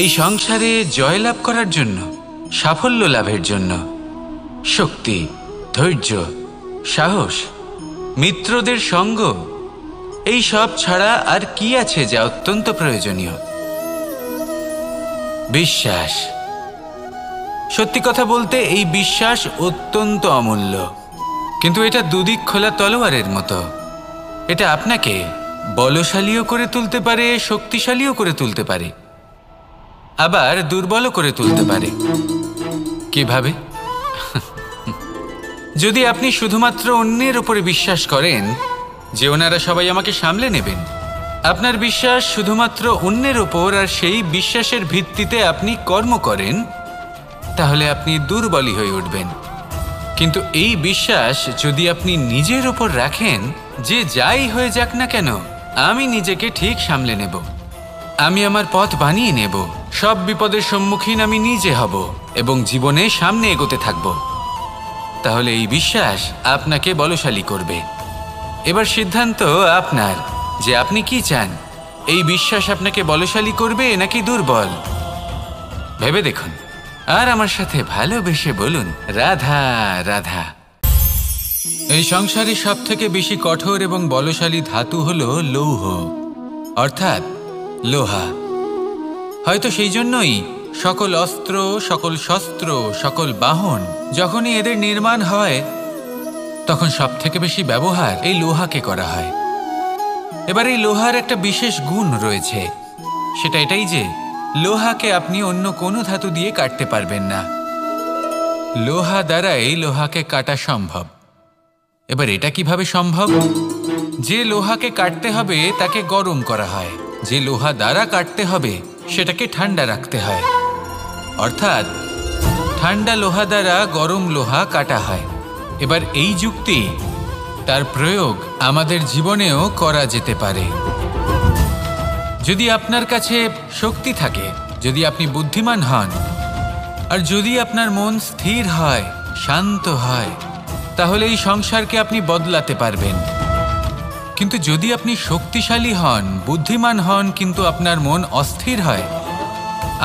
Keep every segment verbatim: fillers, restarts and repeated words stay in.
এই সংসারে জয়লাভ করার জন্য, সাফল্য লাভের জন্য শক্তি, ধৈর্য, সাহস, মিত্রদের সঙ্গ, এই সব ছাড়া আর কি আছে যা অত্যন্ত প্রয়োজনীয়? বিশ্বাস। সত্যি কথা বলতে এই বিশ্বাস অত্যন্ত অমূল্য, কিন্তু এটা দুদিক খোলা তলোয়ারের মতো। এটা আপনাকে বলশালীও করে তুলতে পারে, শক্তিশালীও করে তুলতে পারে, আবার দুর্বলও করে তুলতে পারে। কিভাবে? যদি আপনি শুধুমাত্র অন্যের উপরে বিশ্বাস করেন যে ওনারা সবাই আমাকে সামলে নেবেন, আপনার বিশ্বাস শুধুমাত্র অন্যের উপর, আর সেই বিশ্বাসের ভিত্তিতে আপনি কর্ম করেন, তাহলে আপনি দুর্বলই হয়ে উঠবেন। কিন্তু এই বিশ্বাস যদি আপনি নিজের উপর রাখেন যে যাই হয়ে যাক না কেন আমি নিজেকে ঠিক সামলে নেব, আমি আমার পথ বানিয়ে নেব, সব বিপদের সম্মুখীন আমি নিজে হব এবং জীবনে সামনে এগোতে থাকব, তাহলে এই বিশ্বাস আপনাকে বলশালী করবে। এবার সিদ্ধান্ত আপনার যে আপনি কি চান, এই বিশ্বাস আপনাকে বলশালী করবে নাকি দুর্বল? ভেবে দেখুন আর আমার সাথে ভালোবেসে বলুন, রাধা রাধা। এই সংসারে সব থেকে বেশি কঠোর এবং বলশালী ধাতু হল লৌহ, অর্থাৎ লোহা। হয়তো সেই জন্যই সকল অস্ত্র, সকল শস্ত্র, সকল বাহন যখনই এদের নির্মাণ হয় তখন সব থেকে বেশি ব্যবহার এই লোহাকে করা হয়। এবার এই লোহার একটা বিশেষ গুণ রয়েছে, সেটা এটাই যে লোহাকে আপনি অন্য কোনো ধাতু দিয়ে কাটতে পারবেন না, লোহা দ্বারাই লোহাকে কাটা সম্ভব। এবার এটা কিভাবে সম্ভব? যে লোহাকে কাটতে হবে তাকে গরম করা হয়, যে লোহা দ্বারা কাটতে হবে সেটাকে ঠান্ডা রাখতে হয়, অর্থাৎ ঠান্ডা লোহা দ্বারা গরম লোহা কাটা হয়। এবার এই যুক্তি, তার প্রয়োগ আমাদের জীবনেও করা যেতে পারে। যদি আপনার কাছে শক্তি থাকে, যদি আপনি বুদ্ধিমান হন, আর যদি আপনার মন স্থির হয়, শান্ত হয়, তাহলে এই সংসারকে আপনি বদলাতে পারবেন। কিন্তু যদি আপনি শক্তিশালী হন, বুদ্ধিমান হন, কিন্তু আপনার মন অস্থির হয়,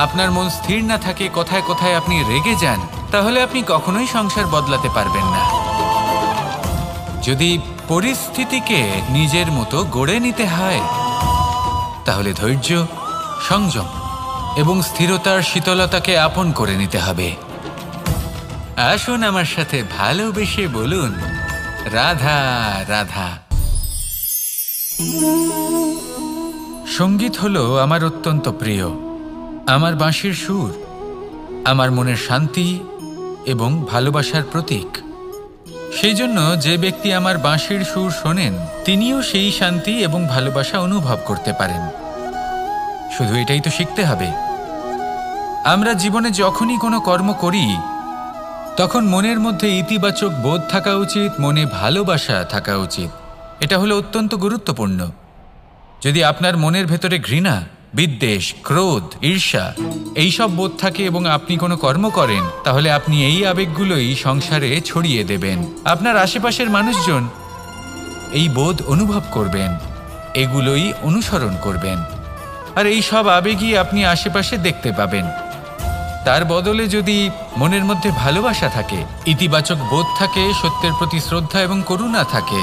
আপনার মন স্থির না থাকে, কথায় কথায় আপনি রেগে যান, তাহলে আপনি কখনোই সংসার বদলাতে পারবেন না। যদি পরিস্থিতিকে নিজের মতো গড়ে নিতে হয় তাহলে ধৈর্য, সংযম এবং স্থিরতার শীতলতাকে আপন করে নিতে হবে। আসুন আমার সাথে ভালোবেসে বলুন, রাধা রাধা। সঙ্গীত হলো আমার অত্যন্ত প্রিয়, আমার বাঁশির সুর, আমার মনের শান্তি এবং ভালোবাসার প্রতীক। সেই জন্য যে ব্যক্তি আমার বাঁশির সুর শোনেন তিনিও সেই শান্তি এবং ভালোবাসা অনুভব করতে পারেন। শুধু এটাই তো শিখতে হবে। আমরা জীবনে যখনই কোনো কর্ম করি তখন মনের মধ্যে ইতিবাচক বোধ থাকা উচিত, মনে ভালোবাসা থাকা উচিত। এটা হলো অত্যন্ত গুরুত্বপূর্ণ। যদি আপনার মনের ভেতরে ঘৃণা, বিদ্বেষ, ক্রোধ, ঈর্ষা এইসব বোধ থাকে এবং আপনি কোনো কর্ম করেন, তাহলে আপনি এই আবেগগুলোই সংসারে ছড়িয়ে দেবেন। আপনার আশেপাশের মানুষজন এই বোধ অনুভব করবেন, এগুলোই অনুসরণ করবেন, আর এই সব আবেগই আপনি আশেপাশে দেখতে পাবেন। তার বদলে যদি মনের মধ্যে ভালোবাসা থাকে, ইতিবাচক বোধ থাকে, সত্যের প্রতি শ্রদ্ধা এবং করুণা থাকে,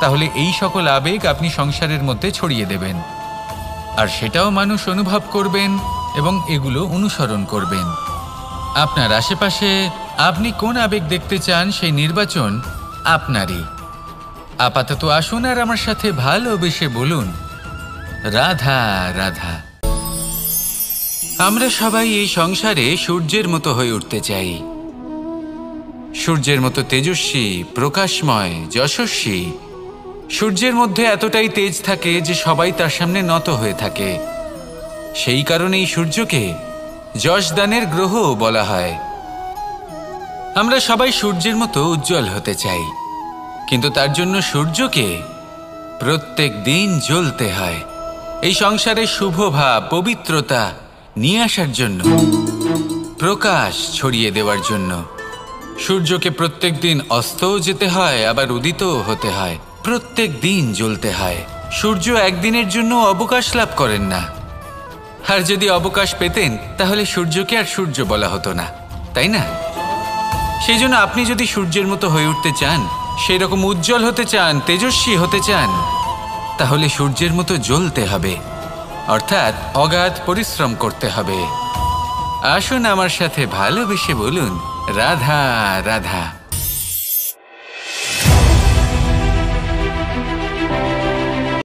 তাহলে এই সকল আবেগ আপনি সংসারের মধ্যে ছড়িয়ে দেবেন, আর সেটাও মানুষ অনুভব করবেন এবং এগুলো অনুসরণ করবেন। আপনার আশেপাশে আপনি কোন আবেগ দেখতে চান সেই নির্বাচন আপনারই। আপাতত আসুন আর আমার সাথে ভালোবেসে বলুন, রাধা রাধা। আমরা সবাই এই সংসারে সূর্যের মতো হয়ে উঠতে চাই, সূর্যের মতো তেজস্বী, প্রকাশময়, যশস্বী। সূর্যের মধ্যে এতটাই তেজ থাকে যে সবাই তার সামনে নত হয়ে থাকে। সেই কারণেই সূর্যকে যশদানের গ্রহ বলা হয়। আমরা সবাই সূর্যের মতো উজ্জ্বল হতে চাই, কিন্তু তার জন্য সূর্যকে প্রত্যেক দিন জ্বলতে হয়, এই সংসারে শুভভাব, পবিত্রতা নিয়ে আসার জন্য, প্রকাশ ছড়িয়ে দেওয়ার জন্য। সূর্যকে প্রত্যেক দিন অস্তও যেতে হয়, আবার উদিতও হতে হয়, প্রত্যেক দিন জ্বলতে হয়। সূর্য একদিনের জন্য অবকাশ লাভ করেন না, আর যদি অবকাশ পেতেন তাহলে সূর্যকে আর সূর্য বলা হতো না, তাই না? সেই জন্য আপনি যদি সূর্যের মতো হয়ে উঠতে চান, সেই রকম উজ্জ্বল হতে চান, তেজস্বী হতে চান, তাহলে সূর্যের মতো জ্বলতে হবে, অর্থাৎ অগাধ পরিশ্রম করতে হবে। আসুন আমার সাথে ভালোবেসে বলুন, রাধা রাধা।